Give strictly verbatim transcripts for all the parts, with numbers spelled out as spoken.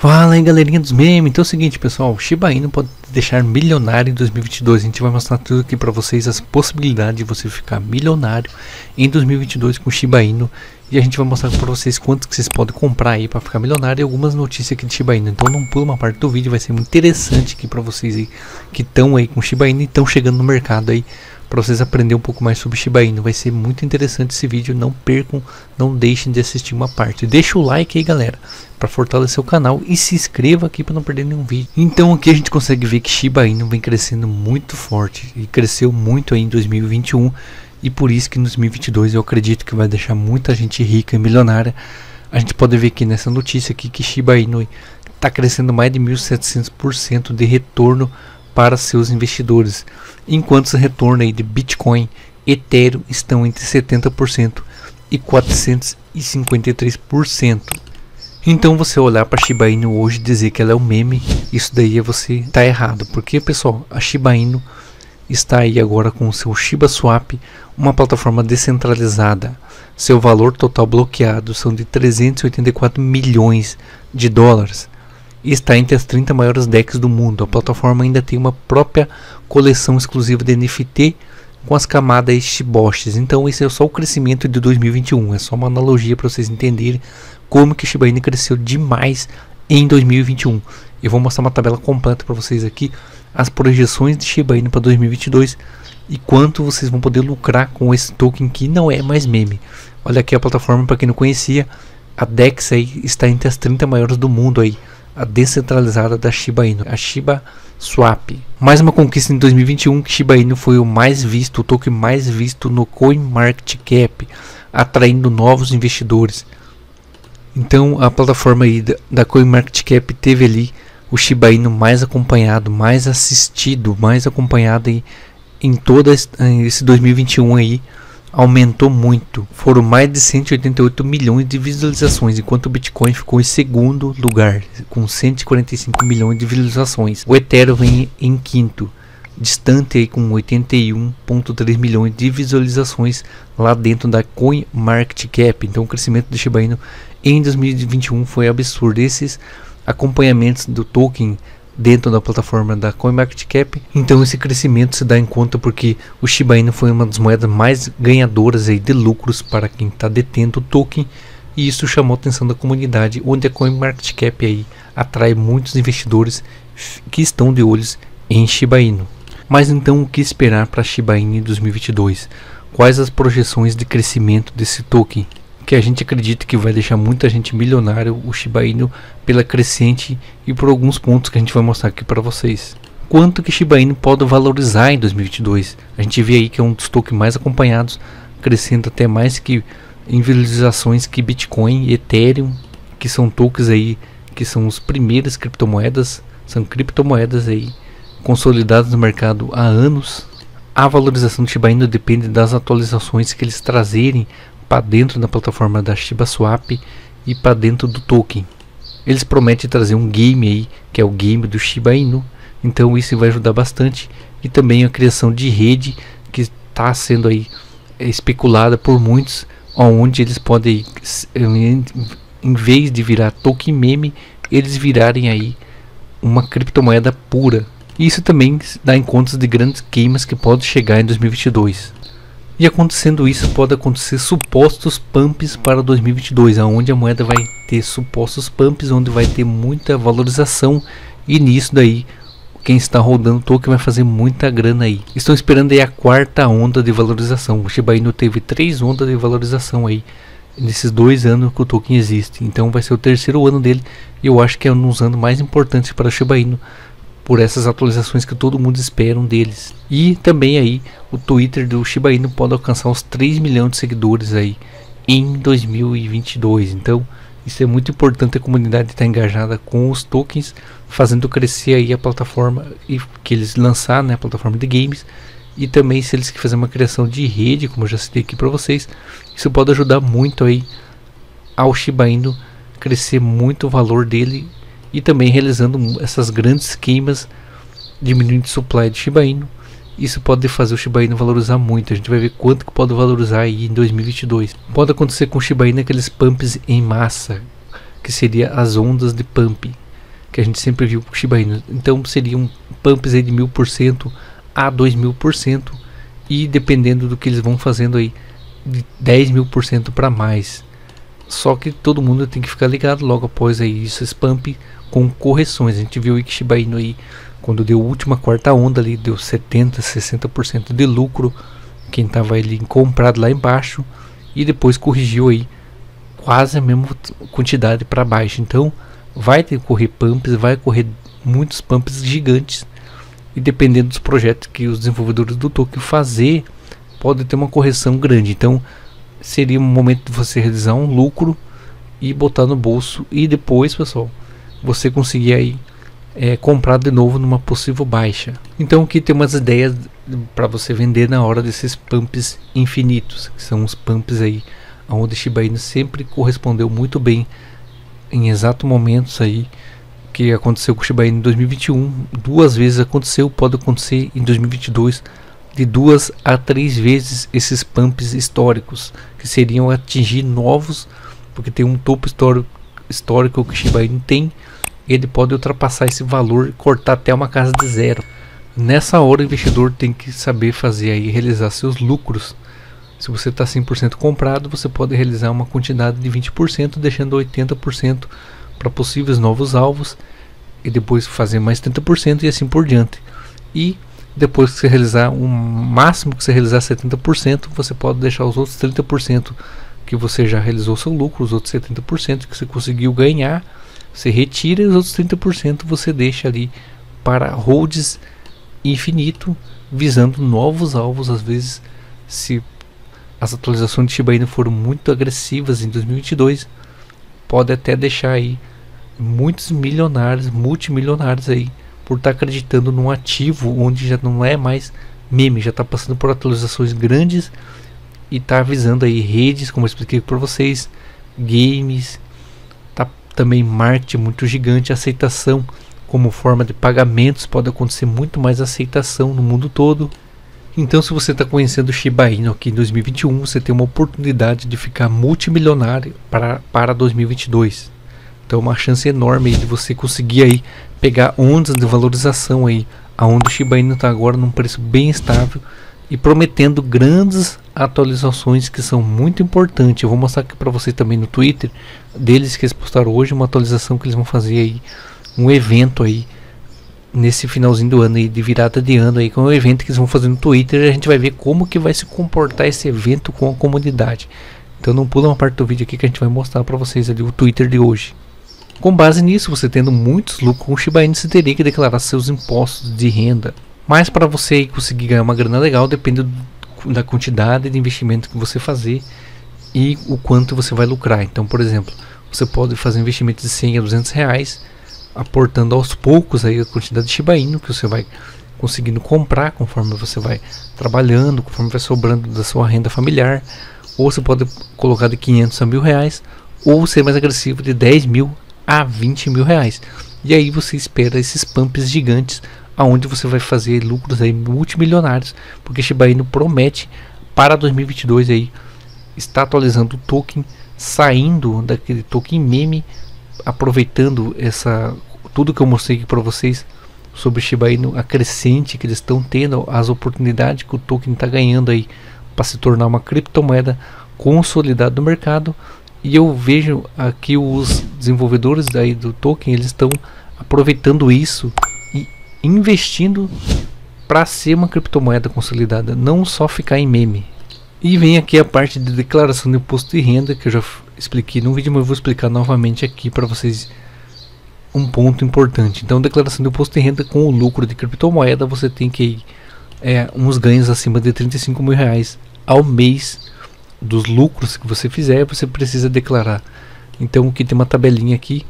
Fala aí, galerinha dos memes. Então é o seguinte, pessoal, o Shiba Inu pode deixar milionário em dois mil e vinte e dois. A gente vai mostrar tudo aqui para vocês, as possibilidades de você ficar milionário em dois mil e vinte e dois com o Shiba Inu. E a gente vai mostrar para vocês quanto que vocês podem comprar aí para ficar milionário e algumas notícias aqui de Shiba Inu. Então não pula uma parte do vídeo, vai ser muito interessante aqui para vocês aí que estão aí com o Shiba Inu e estão chegando no mercado aí, para vocês aprenderem um pouco mais sobre Shiba Inu. Vai ser muito interessante esse vídeo, não percam, não deixem de assistir uma parte. Deixa o like aí, galera, para fortalecer o canal, e se inscreva aqui para não perder nenhum vídeo. Então aqui a gente consegue ver que Shiba Inu vem crescendo muito forte e cresceu muito aí em dois mil e vinte e um, e por isso que em dois mil e vinte e dois eu acredito que vai deixar muita gente rica e milionária. A gente pode ver aqui nessa notícia aqui que Shiba Inu está crescendo mais de mil e setecentos por cento de retorno para seus investidores, enquanto esse retorno aí de Bitcoin, Ethereum estão entre setenta por cento e quatrocentos e cinquenta e três por cento. Então você olhar para Shiba Inu hoje e dizer que ela é um meme, isso daí é você tá errado, porque, pessoal, a Shiba Inu está aí agora com o seu ShibaSwap, uma plataforma descentralizada. Seu valor total bloqueado são de trezentos e oitenta e quatro milhões de dólares. Está entre as trinta maiores D E X do mundo. A plataforma ainda tem uma própria coleção exclusiva de N F T com as camadas Shibosh. Então esse é só o crescimento de dois mil e vinte e um, é só uma analogia para vocês entenderem como que Shiba Inu cresceu demais em dois mil e vinte e um. Eu vou mostrar uma tabela completa para vocês aqui, as projeções de Shiba Inu para dois mil e vinte e dois e quanto vocês vão poder lucrar com esse token que não é mais meme. Olha aqui a plataforma, para quem não conhecia, a D E X aí está entre as trinta maiores do mundo aí, a descentralizada da Shiba Inu, a ShibaSwap. Mais uma conquista em dois mil e vinte e um, que Shiba Inu foi o mais visto, o token mais visto no CoinMarketCap, atraindo novos investidores. Então a plataforma aí da, da CoinMarketCap teve ali o Shiba Inu mais acompanhado, mais assistido, mais acompanhado aí em todo esse dois mil e vinte e um aí. Aumentou muito, foram mais de cento e oitenta e oito milhões de visualizações, enquanto o Bitcoin ficou em segundo lugar com cento e quarenta e cinco milhões de visualizações. O Ethereum vem em quinto, distante aí com oitenta e um vírgula três milhões de visualizações lá dentro da CoinMarketCap. Então o crescimento do Shiba Inu em dois mil e vinte e um foi absurdo. Esses acompanhamentos do token dentro da plataforma da CoinMarketCap, então esse crescimento se dá em conta porque o Shiba Inu foi uma das moedas mais ganhadoras aí de lucros para quem está detendo o token, e isso chamou a atenção da comunidade, onde a CoinMarketCap aí atrai muitos investidores que estão de olhos em Shiba Inu. Mas então o que esperar para Shiba Inu em dois mil e vinte e dois? Quais as projeções de crescimento desse token? Que a gente acredita que vai deixar muita gente milionária o Shiba Inu pela crescente e por alguns pontos que a gente vai mostrar aqui para vocês. Quanto que Shiba Inu pode valorizar em dois mil e vinte e dois? A gente vê aí que é um dos tokens mais acompanhados, crescendo até mais que em visualizações que Bitcoin e Ethereum, que são tokens aí que são os primeiras criptomoedas, são criptomoedas aí consolidadas no mercado há anos. A valorização do Shiba Inu depende das atualizações que eles trazerem para dentro da plataforma da ShibaSwap e para dentro do token. Eles prometem trazer um game aí, que é o game do Shiba Inu, então isso vai ajudar bastante. E também a criação de rede, que está sendo aí especulada por muitos, onde eles podem, em vez de virar token meme, eles virarem aí uma criptomoeda pura. Isso também dá em contas de grandes queimas que podem chegar em dois mil e vinte e dois. E acontecendo isso, pode acontecer supostos pumps para dois mil e vinte e dois, aonde a moeda vai ter supostos pumps, onde vai ter muita valorização, e nisso daí quem está rodando o token vai fazer muita grana aí. Estão esperando aí a quarta onda de valorização. O Shiba Inu teve três ondas de valorização aí nesses dois anos que o token existe, então vai ser o terceiro ano dele, e eu acho que é um dos anos mais importantes para o Shiba Inu, por essas atualizações que todo mundo espera deles. E também aí o Twitter do Shiba Inu pode alcançar os três milhões de seguidores aí em dois mil e vinte e dois. Então isso é muito importante, a comunidade estar engajada com os tokens, fazendo crescer aí a plataforma e que eles lançar, né, a plataforma de games. E também se eles fizerem uma criação de rede, como eu já citei aqui para vocês, isso pode ajudar muito aí ao Shiba Inu crescer muito o valor dele. E também realizando essas grandes queimas, diminuindo o supply de Shiba Inu, isso pode fazer o Shiba Inu valorizar muito. A gente vai ver quanto que pode valorizar aí em dois mil e vinte e dois. Pode acontecer com o Shiba Inu aqueles pumps em massa, que seria as ondas de pump. que a gente sempre viu com Shiba Inu. Então seriam pumps aí de mil por cento a dois mil por cento e dependendo do que eles vão fazendo aí de dez mil por cento para mais. Só que todo mundo tem que ficar ligado logo após aí esses pump com correções. A gente viu aí que Shiba Inu aí, quando deu a última quarta onda ali, deu setenta, sessenta por cento de lucro quem estava ali comprado lá embaixo, e depois corrigiu aí quase a mesma quantidade para baixo. Então vai ter que correr pumps, vai correr muitos pumps gigantes, e dependendo dos projetos que os desenvolvedores do token fazer, pode ter uma correção grande. Então seria um momento de você realizar um lucro e botar no bolso, e depois, pessoal, você conseguir aí é, comprar de novo numa possível baixa. Então aqui tem umas ideias para você vender na hora desses pumps infinitos, que são os pumps aí onde Shiba Inu sempre correspondeu muito bem em exato momentos aí que aconteceu com Shiba Inu em dois mil e vinte e um, duas vezes aconteceu, pode acontecer em dois mil e vinte e dois de duas a três vezes esses pumps históricos, que seriam atingir novos, porque tem um topo histórico, histórico que Shiba Inu tem, ele pode ultrapassar esse valor, cortar até uma casa de zero. Nessa hora o investidor tem que saber fazer aí, realizar seus lucros. Se você está cem por cento comprado, você pode realizar uma quantidade de vinte por cento, deixando oitenta por cento para possíveis novos alvos, e depois fazer mais trinta por cento e assim por diante. E depois que você realizar um máximo, que você realizar setenta por cento, você pode deixar os outros trinta por cento que você já realizou seu lucro, os outros setenta por cento que você conseguiu ganhar, você retira, e os outros trinta por cento você deixa ali para holds infinito, visando novos alvos. Às vezes, se as atualizações de Shiba Inu foram muito agressivas em dois mil e vinte e dois, pode até deixar aí muitos milionários, multimilionários aí, por estar tá acreditando num ativo onde já não é mais meme, já está passando por atualizações grandes e está avisando aí redes, como eu expliquei para vocês, games, tá também marketing muito gigante, aceitação como forma de pagamentos, pode acontecer muito mais aceitação no mundo todo. Então, se você está conhecendo Shiba Inu aqui em dois mil e vinte e um, você tem uma oportunidade de ficar multimilionário para, para dois mil e vinte e dois. Então, uma chance enorme de você conseguir aí pegar ondas de valorização aí, aonde o Shiba Inu está agora num preço bem estável e prometendo grandes atualizações que são muito importantes. Eu vou mostrar aqui para vocês também no Twitter deles, que eles postaram hoje uma atualização que eles vão fazer aí, um evento aí nesse finalzinho do ano aí, de virada de ano aí, com um evento que eles vão fazer no Twitter, e a gente vai ver como que vai se comportar esse evento com a comunidade. Então não pula uma parte do vídeo aqui que a gente vai mostrar para vocês ali o Twitter de hoje. Com base nisso, você tendo muitos lucros com Shiba Inu, você teria que declarar seus impostos de renda. Mas para você conseguir ganhar uma grana legal, depende do, da quantidade de investimento que você fazer e o quanto você vai lucrar. Então, por exemplo, você pode fazer investimentos de cem a duzentos reais, aportando aos poucos aí a quantidade de Shiba Inu que você vai conseguindo comprar conforme você vai trabalhando, conforme vai sobrando da sua renda familiar. Ou você pode colocar de quinhentos a mil reais, ou ser mais agressivo, de dez mil a vinte mil reais. E aí você espera esses pumps gigantes, aonde você vai fazer lucros aí multimilionários, porque Shiba Inu promete para dois mil e vinte e dois aí está atualizando o token, saindo daquele token meme, aproveitando essa tudo que eu mostrei aqui para vocês sobre Shiba Inu, a crescente que eles estão tendo, as oportunidades que o token está ganhando aí para se tornar uma criptomoeda consolidada no mercado. E eu vejo aqui os desenvolvedores daí do token, eles estão aproveitando isso e investindo para ser uma criptomoeda consolidada, não só ficar em meme. E vem aqui a parte de declaração de imposto de renda, que eu já expliquei no vídeo, mas eu vou explicar novamente aqui para vocês um ponto importante. Então, declaração de imposto de renda com o lucro de criptomoeda, você tem que é, uns ganhos acima de trinta e cinco mil reais ao mês dos lucros que você fizer, você precisa declarar. Então, aqui tem uma tabelinha aqui,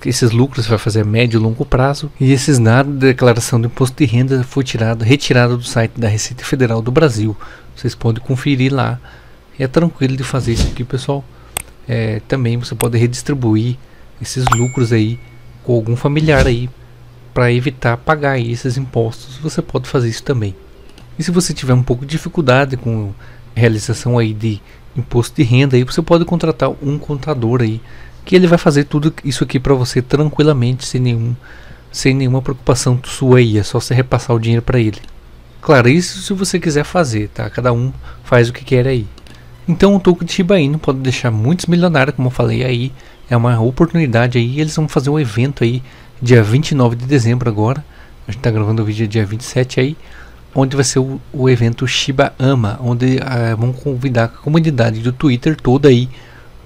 que esses lucros você vai fazer a médio e longo prazo, e esses dados da declaração do imposto de renda foi tirado, retirado do site da Receita Federal do Brasil. Vocês podem conferir lá. É tranquilo de fazer isso aqui, pessoal. É, também você pode redistribuir esses lucros aí com algum familiar aí, para evitar pagar aí esses impostos. Você pode fazer isso também. E se você tiver um pouco de dificuldade com realização aí de imposto de renda aí, você pode contratar um contador aí que ele vai fazer tudo isso aqui para você tranquilamente, sem nenhum, sem nenhuma preocupação sua aí, é só você repassar o dinheiro para ele. Claro, isso se você quiser fazer, tá? Cada um faz o que quer aí. Então o token de Shiba Inu pode deixar muitos milionários, como eu falei aí, é uma oportunidade aí. Eles vão fazer um evento aí, dia vinte e nove de dezembro agora, a gente está gravando o vídeo dia vinte e sete aí, onde vai ser o, o evento Shiba Ama, onde ah, vão convidar a comunidade do Twitter toda aí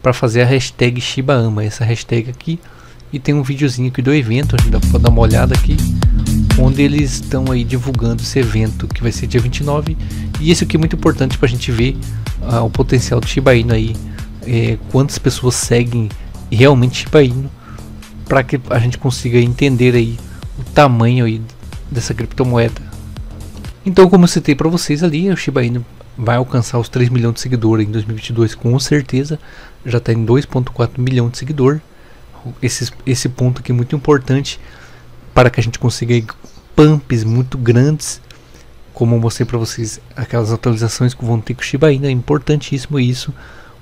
para fazer a hashtag Shiba Ama, essa hashtag aqui, e tem um videozinho aqui do evento, a gente dá para dar uma olhada aqui, onde eles estão aí divulgando esse evento que vai ser dia vinte e nove, e isso aqui é muito importante para a gente ver ah, o potencial do Shiba Inu aí, é, quantas pessoas seguem realmente Shiba Inu, para que a gente consiga entender aí o tamanho aí dessa criptomoeda. Então, como eu citei para vocês ali, o Shiba Inu vai alcançar os três milhões de seguidores em dois mil e vinte e dois com certeza, já está em dois vírgula quatro milhões de seguidor. Esse, esse ponto aqui é muito importante para que a gente consiga pumps muito grandes, como eu mostrei para vocês, aquelas atualizações que vão ter com o Shiba Inu, é importantíssimo isso,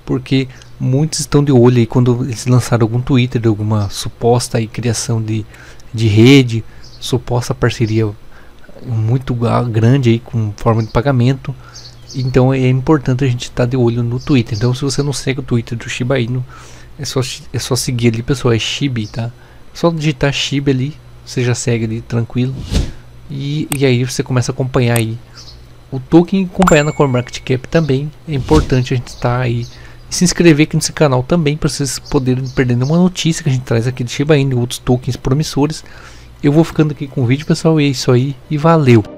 porque muitos estão de olho aí quando eles lançaram algum Twitter, de alguma suposta aí criação de, de rede, suposta parceria muito grande aí com forma de pagamento. Então é importante a gente estar tá de olho no Twitter. Então se você não segue o Twitter do Shiba Inu, é só, é só seguir ali, pessoal, é Shiba, tá? Só digitar Shiba ali, você já segue ali tranquilo. E, e aí você começa a acompanhar aí o token, acompanhar na CoinMarketCap também. É importante a gente estar tá aí, se inscrever aqui nesse canal também, para vocês poderem perder nenhuma notícia que a gente traz aqui de Shiba Inu e outros tokens promissores. Eu vou ficando aqui com o vídeo, pessoal, e é isso aí, e valeu!